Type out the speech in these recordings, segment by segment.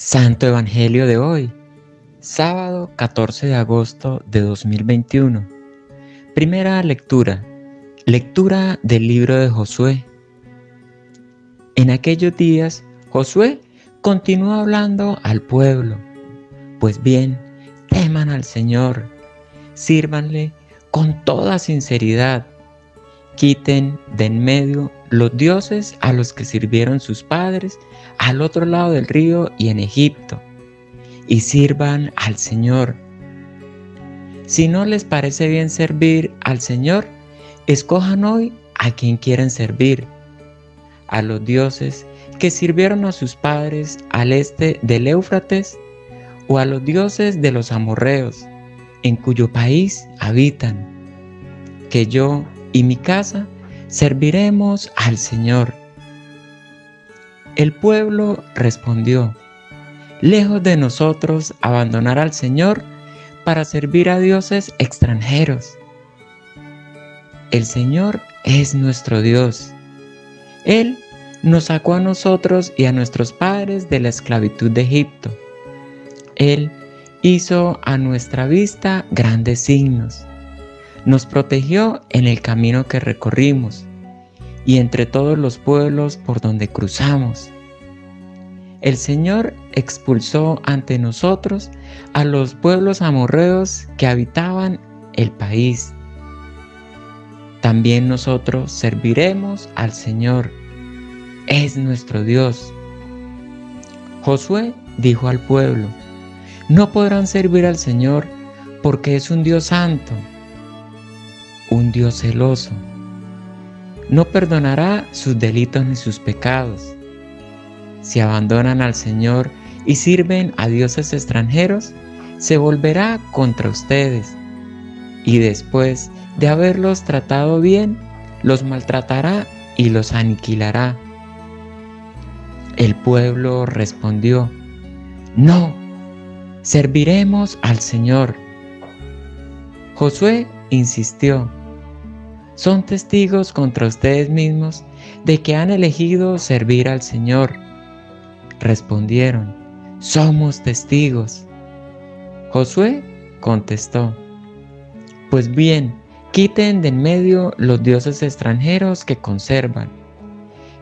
Santo Evangelio de hoy, sábado 14 de agosto de 2021. Primera lectura, del libro de Josué. En aquellos días, Josué continuó hablando al pueblo. Pues bien, teman al Señor, sírvanle con toda sinceridad. Quiten de en medio los dioses a los que sirvieron sus padres al otro lado del río y en Egipto, y sirvan al Señor. Si no les parece bien servir al Señor, escojan hoy a quien quieren servir, a los dioses que sirvieron a sus padres al este del Éufrates, o a los dioses de los amorreos, en cuyo país habitan, que yo y mi casa serviremos al Señor. El pueblo respondió: lejos de nosotros abandonar al Señor para servir a dioses extranjeros. El Señor es nuestro Dios. Él nos sacó a nosotros y a nuestros padres de la esclavitud de Egipto. Él hizo a nuestra vista grandes signos. Nos protegió en el camino que recorrimos y entre todos los pueblos por donde cruzamos. El Señor expulsó ante nosotros a los pueblos amorreos que habitaban el país. También nosotros serviremos al Señor. Es nuestro Dios. Josué dijo al pueblo: no podrán servir al Señor porque es un Dios santo, un Dios celoso. No perdonará sus delitos ni sus pecados. Si abandonan al Señor y sirven a dioses extranjeros, se volverá contra ustedes, y después de haberlos tratado bien, los maltratará y los aniquilará. El pueblo respondió: no, serviremos al Señor. Josué insistió: son testigos contra ustedes mismos de que han elegido servir al Señor. Respondieron: somos testigos. Josué contestó: pues bien, quiten de en medio los dioses extranjeros que conservan,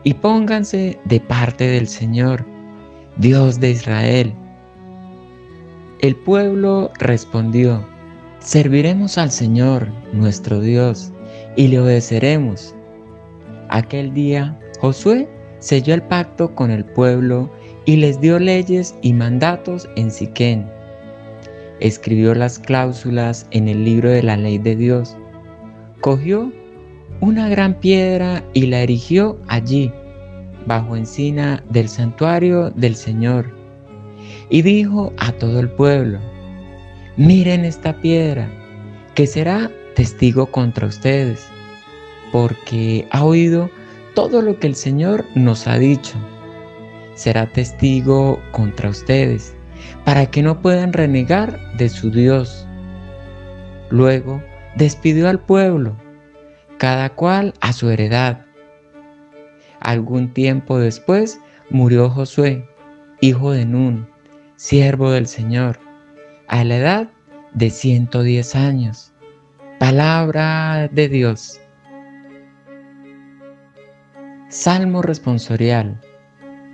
y pónganse de parte del Señor, Dios de Israel. El pueblo respondió: serviremos al Señor, nuestro Dios, y le obedeceremos. Aquel día Josué selló el pacto con el pueblo y les dio leyes y mandatos en Siquén. Escribió las cláusulas en el libro de la ley de Dios. Cogió una gran piedra y la erigió allí, bajo encina del santuario del Señor. Y dijo a todo el pueblo: miren esta piedra, que será testigo contra ustedes, porque ha oído todo lo que el Señor nos ha dicho. Será testigo contra ustedes, para que no puedan renegar de su Dios. Luego despidió al pueblo, cada cual a su heredad. Algún tiempo después murió Josué, hijo de Nun, siervo del Señor, a la edad de 110 años. Palabra de Dios. Salmo responsorial.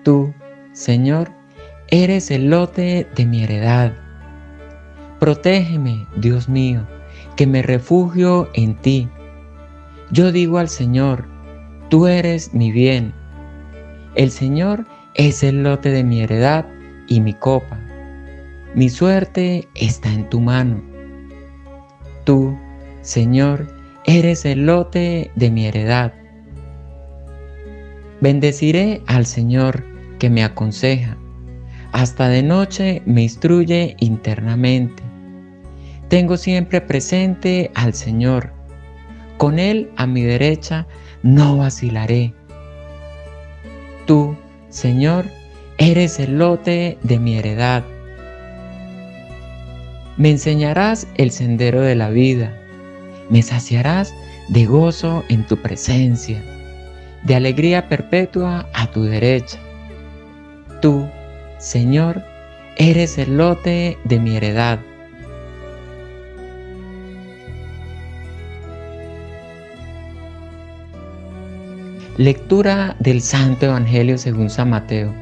Tú, Señor, eres el lote de mi heredad. Protégeme, Dios mío, que me refugio en ti. Yo digo al Señor: tú eres mi bien. El Señor es el lote de mi heredad y mi copa. Mi suerte está en tu mano. Tú, Señor, eres el lote de mi heredad. Bendeciré al Señor que me aconseja. Hasta de noche me instruye internamente. Tengo siempre presente al Señor. Con Él a mi derecha no vacilaré. Tú, Señor, eres el lote de mi heredad. Me enseñarás el sendero de la vida, me saciarás de gozo en tu presencia, de alegría perpetua a tu derecha. Tú, Señor, Eres el lote de mi heredad. Lectura del Santo Evangelio según San Mateo.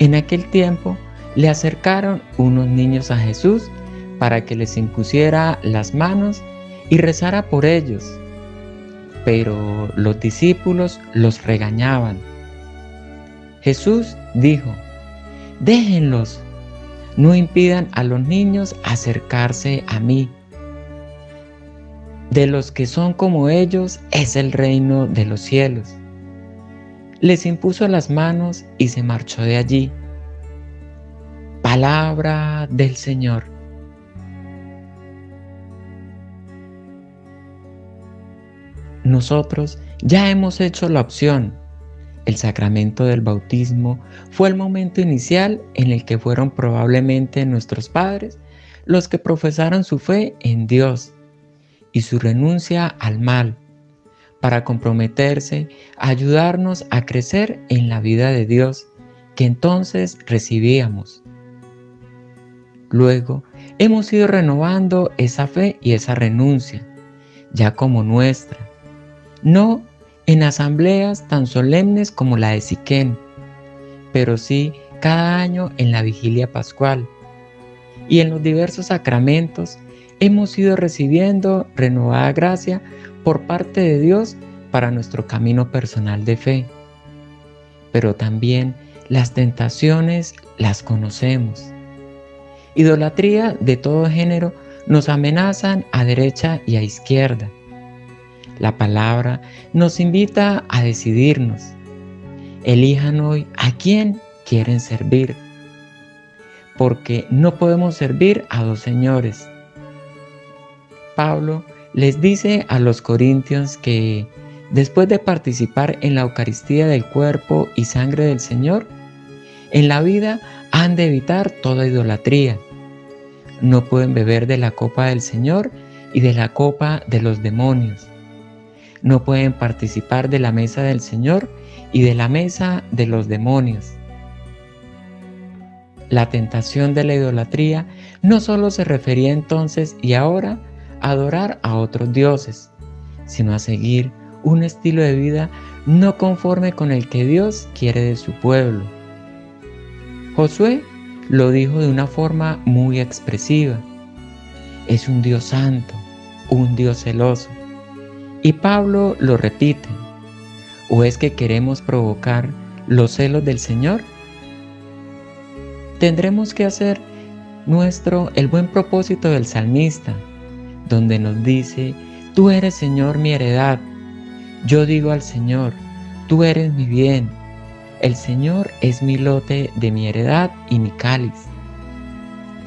En aquel tiempo le acercaron unos niños a Jesús para que les impusiera las manos y rezara por ellos, pero los discípulos los regañaban. Jesús dijo: «Déjenlos, no impidan a los niños acercarse a mí. De los que son como ellos es el reino de los cielos». Les impuso las manos y se marchó de allí. Palabra del Señor. Nosotros ya hemos hecho la opción. El sacramento del bautismo fue el momento inicial en el que fueron probablemente nuestros padres los que profesaron su fe en Dios y su renuncia al mal, para comprometerse a ayudarnos a crecer en la vida de Dios que entonces recibíamos. Luego hemos ido renovando esa fe y esa renuncia, ya como nuestra, no en asambleas tan solemnes como la de Siquén, pero sí cada año en la vigilia pascual, y en los diversos sacramentos hemos ido recibiendo renovada gracia por parte de Dios para nuestro camino personal de fe. Pero también las tentaciones las conocemos. Idolatría de todo género nos amenazan a derecha y a izquierda. La palabra nos invita a decidirnos. Elijan hoy a quién quieren servir, porque no podemos servir a dos señores. Pablo les dice a los corintios que, después de participar en la Eucaristía del cuerpo y sangre del Señor, en la vida han de evitar toda idolatría. No pueden beber de la copa del Señor y de la copa de los demonios. No pueden participar de la mesa del Señor y de la mesa de los demonios. La tentación de la idolatría no solo se refería entonces y ahora adorar a otros dioses, sino a seguir un estilo de vida no conforme con el que Dios quiere de su pueblo. Josué lo dijo de una forma muy expresiva: es un Dios santo, un Dios celoso. Y Pablo lo repite: ¿o es que queremos provocar los celos del Señor? Tendremos que hacer nuestro el buen propósito del salmista, donde nos dice: tú eres, Señor, mi heredad. Yo digo al Señor: tú eres mi bien. El Señor es mi lote de mi heredad y mi cáliz.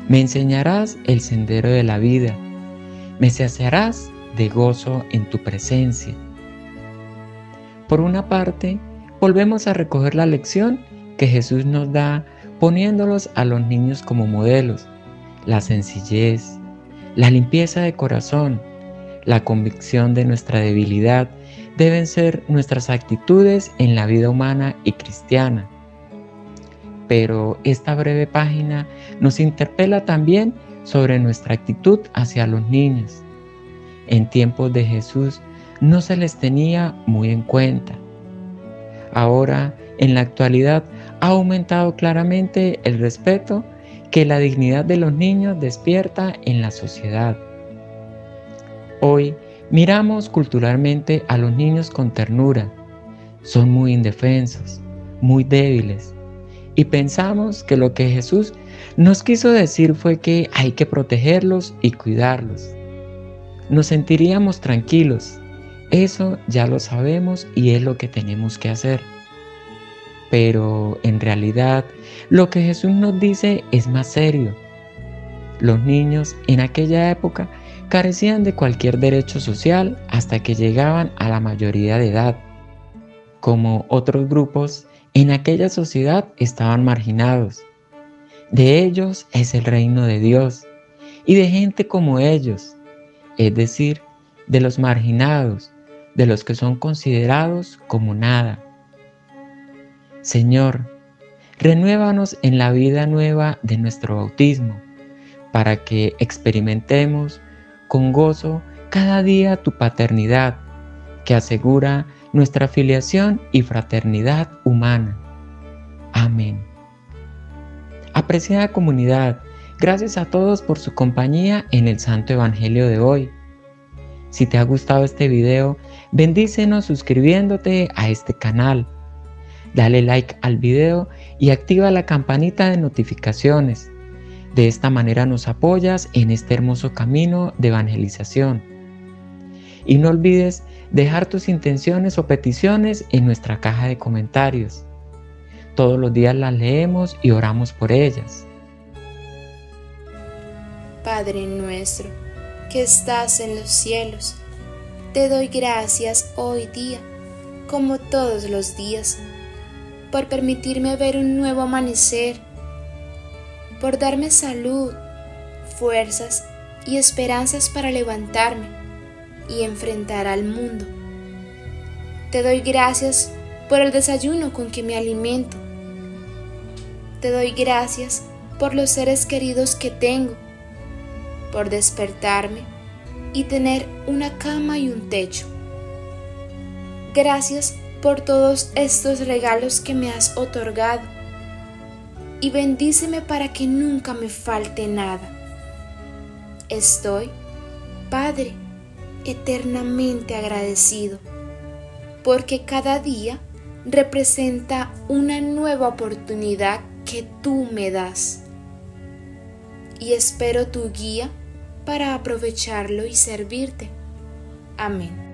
Me enseñarás el sendero de la vida. Me saciarás de gozo en tu presencia. Por una parte, volvemos a recoger la lección que Jesús nos da poniéndolos a los niños como modelos: la sencillez, la limpieza de corazón, la convicción de nuestra debilidad deben ser nuestras actitudes en la vida humana y cristiana. Pero esta breve página nos interpela también sobre nuestra actitud hacia los niños. En tiempos de Jesús no se les tenía muy en cuenta. Ahora, en la actualidad, ha aumentado claramente el respeto que la dignidad de los niños despierta en la sociedad. Hoy miramos culturalmente a los niños con ternura. Son muy indefensos, muy débiles, y pensamos que lo que Jesús nos quiso decir fue que hay que protegerlos y cuidarlos. Nos sentiríamos tranquilos. Eso ya lo sabemos y es lo que tenemos que hacer. Pero en realidad lo que Jesús nos dice es más serio. Los niños en aquella época carecían de cualquier derecho social hasta que llegaban a la mayoría de edad. Como otros grupos, en aquella sociedad estaban marginados. De ellos es el reino de Dios y de gente como ellos, es decir, de los marginados, de los que son considerados como nada. Señor, Renuévanos en la vida nueva de nuestro bautismo, para que experimentemos con gozo cada día tu paternidad, que asegura nuestra filiación y fraternidad humana. Amén. Apreciada comunidad, gracias a todos por su compañía en el Santo Evangelio de hoy. Si te ha gustado este video, bendícenos suscribiéndote a este canal. Dale like al video y activa la campanita de notificaciones. De esta manera nos apoyas en este hermoso camino de evangelización. Y no olvides dejar tus intenciones o peticiones en nuestra caja de comentarios. Todos los días las leemos y oramos por ellas. Padre nuestro, que estás en los cielos, te doy gracias hoy día, como todos los días, por permitirme ver un nuevo amanecer, por darme salud, fuerzas y esperanzas para levantarme y enfrentar al mundo. Te doy gracias por el desayuno con que me alimento. Te doy gracias por los seres queridos que tengo, por despertarme y tener una cama y un techo. Gracias por todos estos regalos que me has otorgado, y bendíceme para que nunca me falte nada. Estoy, Padre, eternamente agradecido, porque cada día representa una nueva oportunidad que tú me das, y espero tu guía para aprovecharlo y servirte. Amén.